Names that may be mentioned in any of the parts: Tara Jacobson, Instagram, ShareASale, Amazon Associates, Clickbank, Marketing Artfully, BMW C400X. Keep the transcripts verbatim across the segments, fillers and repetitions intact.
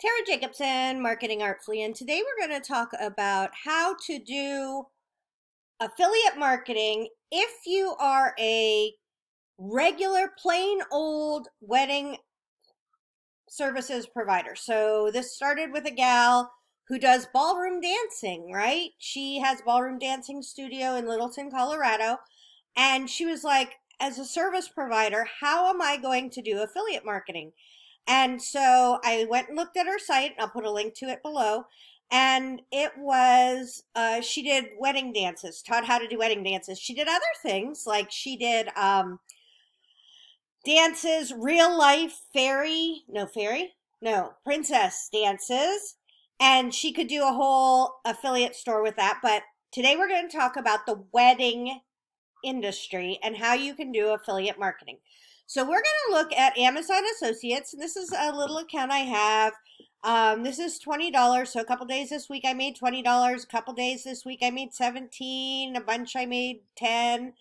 Tara Jacobson, Marketing Artfully, and today we're going to talk about how to do affiliate marketing if you are a regular, plain old wedding services provider. So this started with a gal who does ballroom dancing, right? She has a ballroom dancing studio in Littleton, Colorado, and she was like, as a service provider, how am I going to do affiliate marketing? And so I went and looked at her site, and I'll put a link to it below. And it was, uh, she did wedding dances, taught how to do wedding dances. She did other things, like she did um, dances, real life fairy, no fairy, no, princess dances. And she could do a whole affiliate store with that. But today we're going to talk about the wedding industry and how you can do affiliate marketing. So we're going to look at Amazon Associates, and this is a little account I have. Um, this is twenty dollars, so a couple days this week I made twenty dollars, a couple days this week I made seventeen dollars, a bunch I made ten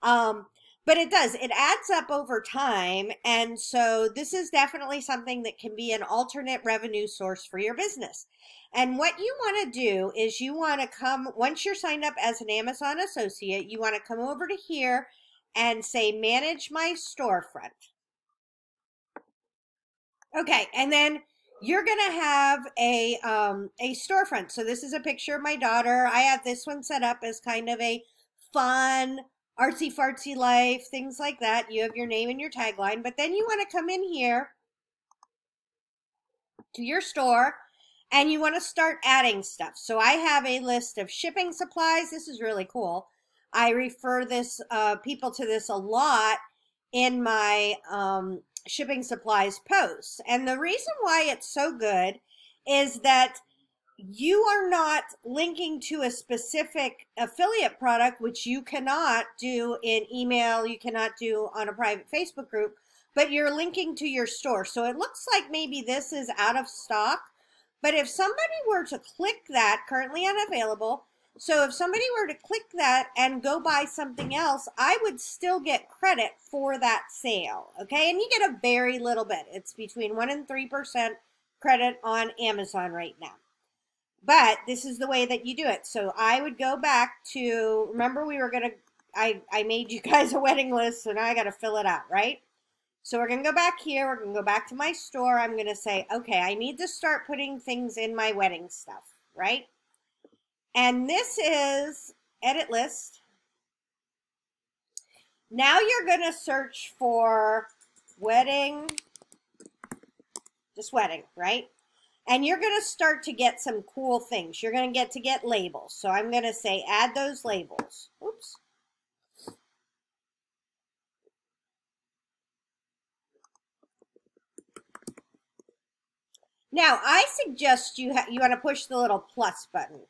dollars. Um, but it does, it adds up over time, and so this is definitely something that can be an alternate revenue source for your business. And what you want to do is you want to come, once you're signed up as an Amazon Associate, you want to come over to here and say, manage my storefront. Okay, and then you're gonna have a, um, a storefront. So this is a picture of my daughter. I have this one set up as kind of a fun, artsy fartsy life, things like that. You have your name and your tagline, but then you wanna come in here to your store and you wanna start adding stuff. So I have a list of shipping supplies. This is really cool. I refer this uh, people to this a lot in my um, shipping supplies posts. And the reason why it's so good is that you are not linking to a specific affiliate product, which you cannot do in email, you cannot do on a private Facebook group, but you're linking to your store. So it looks like maybe this is out of stock, but if somebody were to click that, currently unavailable, so if somebody were to click that and go buy something else, I would still get credit for that sale, okay? And you get a very little bit. It's between one and three percent credit on Amazon right now. But this is the way that you do it. So I would go back to, remember we were gonna, I, I made you guys a wedding list, so now I gotta fill it out, right? So we're gonna go back here, we're gonna go back to my store, I'm gonna say, okay, I need to start putting things in my wedding stuff, right? And this is edit list. Now you're going to search for wedding, just wedding, right? And you're going to start to get some cool things. You're going to get to get labels. So I'm going to say add those labels. Oops. Now I suggest you, ha you want to push the little plus button,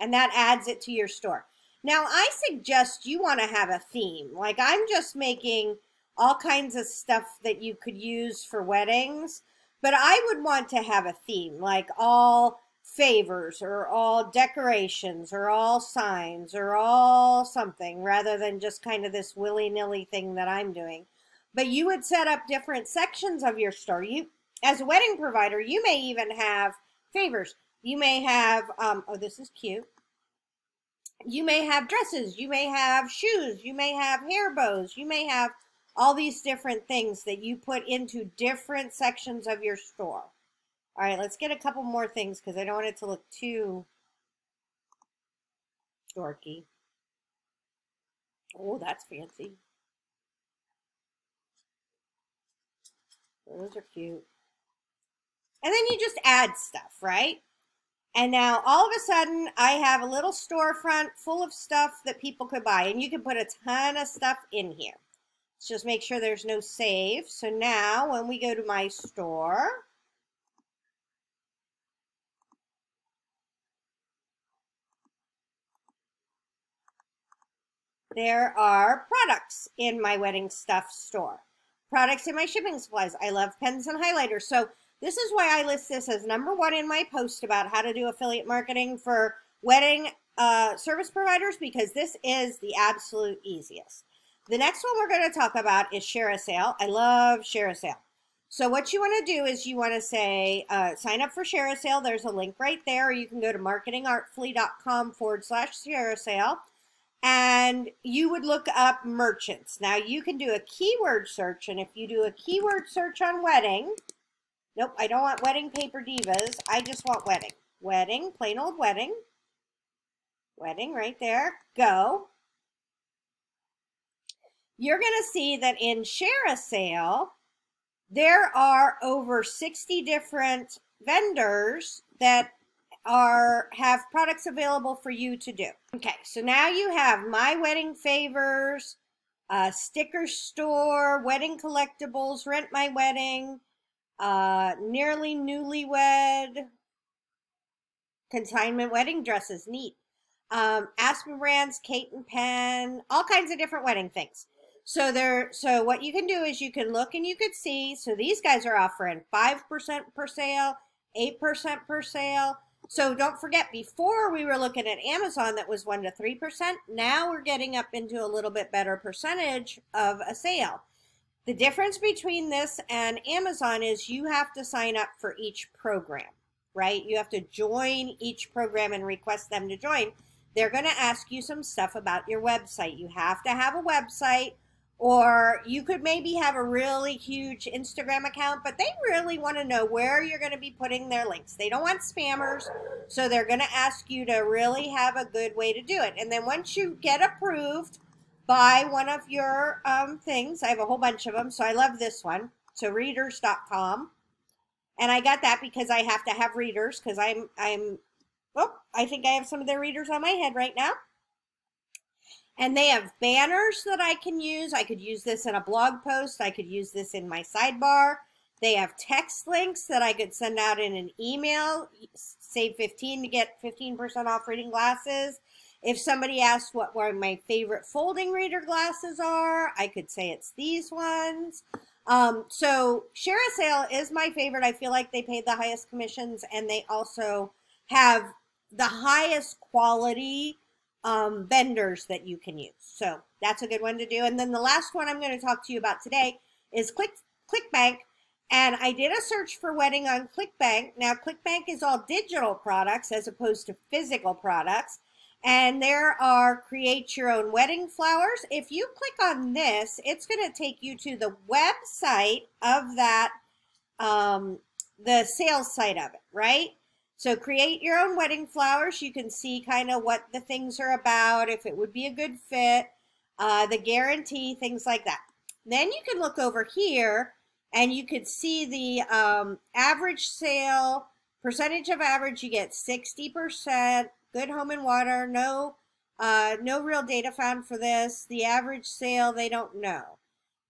and that adds it to your store. Now, I suggest you want to have a theme. Like, I'm just making all kinds of stuff that you could use for weddings, but I would want to have a theme, like all favors or all decorations or all signs or all something, rather than just kind of this willy-nilly thing that I'm doing. But you would set up different sections of your store. You, as a wedding provider, you may even have favors. You may have, um, oh, this is cute. You may have dresses. You may have shoes. You may have hair bows. You may have all these different things that you put into different sections of your store. All right, let's get a couple more things because I don't want it to look too dorky. Oh, that's fancy. Those are cute. And then you just add stuff, right? And now all of a sudden I have a little storefront full of stuff that people could buy, and you can put a ton of stuff in here. Let's just make sure there's no save. So now when we go to my store, there are products in my wedding stuff store, products in my shipping supplies. I love pens and highlighters. So this is why I list this as number one in my post about how to do affiliate marketing for wedding uh, service providers, because this is the absolute easiest. The next one we're going to talk about is ShareASale. I love ShareASale. So what you want to do is you want to say, uh, sign up for ShareASale. There's a link right there. You can go to marketingartfully.com forward slash ShareASale, and you would look up merchants. Now you can do a keyword search, and if you do a keyword search on wedding, nope, I don't want wedding paper divas. I just want wedding. Wedding, plain old wedding. Wedding right there. Go. You're going to see that in ShareASale, there are over sixty different vendors that are have products available for you to do. Okay, so now you have My Wedding Favors, uh, Sticker Store, Wedding Collectibles, Rent My Wedding, uh, Nearly Newlywed, Consignment Wedding Dresses, neat, um, Aspen Brands, Kate and Penn, all kinds of different wedding things. So there, so what you can do is you can look and you can see, so these guys are offering five percent per sale, eight percent per sale. So don't forget, before we were looking at Amazon that was one to three percent. Now we're getting up into a little bit better percentage of a sale. The difference between this and Amazon is you have to sign up for each program, right? You have to join each program and request them to join. They're going to ask you some stuff about your website. You have to have a website. Or you could maybe have a really huge Instagram account, but they really want to know where you're going to be putting their links. They don't want spammers, so they're going to ask you to really have a good way to do it. And then once you get approved by one of your um, things, I have a whole bunch of them, so I love this one, so readers dot com. And I got that because I have to have readers because I'm, I'm, oh, I think I have some of their readers on my head right now. And they have banners that I can use. I could use this in a blog post. I could use this in my sidebar. They have text links that I could send out in an email. Save fifteen to get fifteen percent off reading glasses. If somebody asks what were my favorite folding reader glasses are, I could say it's these ones. Um, so ShareASale is my favorite. I feel like they paid the highest commissions, and they also have the highest quality Um, vendors that you can use. So that's a good one to do. And then the last one I'm going to talk to you about today is Click, Clickbank. And I did a search for wedding on Clickbank. Now Clickbank is all digital products as opposed to physical products. And there are create your own wedding flowers. If you click on this, it's going to take you to the website of that, um, the sales site of it, right? So create your own wedding flowers. You can see kind of what the things are about, if it would be a good fit, uh, the guarantee, things like that. Then you can look over here and you could see the um, average sale, percentage of average, you get sixty percent, Good Home and Water, no, uh, no real data found for this. The average sale, they don't know.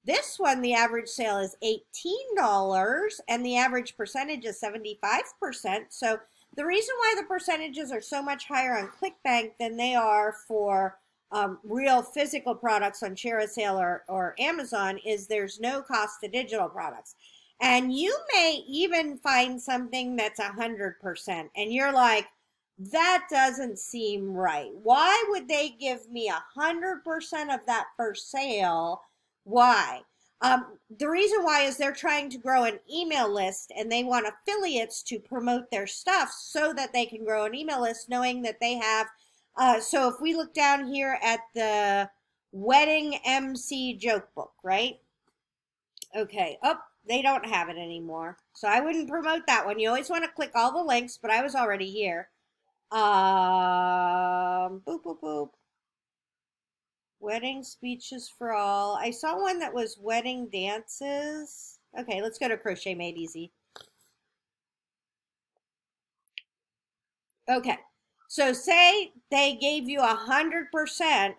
This one, the average sale is eighteen dollars and the average percentage is seventy-five percent. So the reason why the percentages are so much higher on ClickBank than they are for um, real physical products on ShareASale or, or Amazon is there's no cost to digital products. And you may even find something that's one hundred percent and you're like, that doesn't seem right. Why would they give me one hundred percent of that for sale? Why? Um, the reason why is they're trying to grow an email list and they want affiliates to promote their stuff so that they can grow an email list knowing that they have. Uh, so if we look down here at the Wedding M C Joke Book, right? Okay. Oh, they don't have it anymore. So I wouldn't promote that one. You always want to click all the links, but I was already here. Um, boop, boop, boop. Wedding speeches for all. I saw one that was wedding dances. Okay, let's go to Crochet Made Easy. Okay, so say they gave you one hundred percent,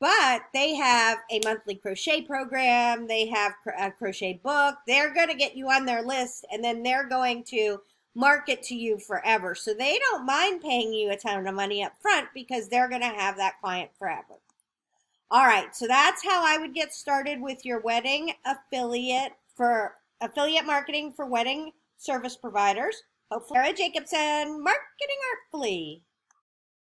but they have a monthly crochet program, they have a crochet book, they're going to get you on their list, and then they're going to market to you forever. So they don't mind paying you a ton of money up front because they're going to have that client forever. All right, so that's how I would get started with your wedding affiliate for affiliate marketing for wedding service providers. Hopefully, Tara Jacobson, Marketing Artfully.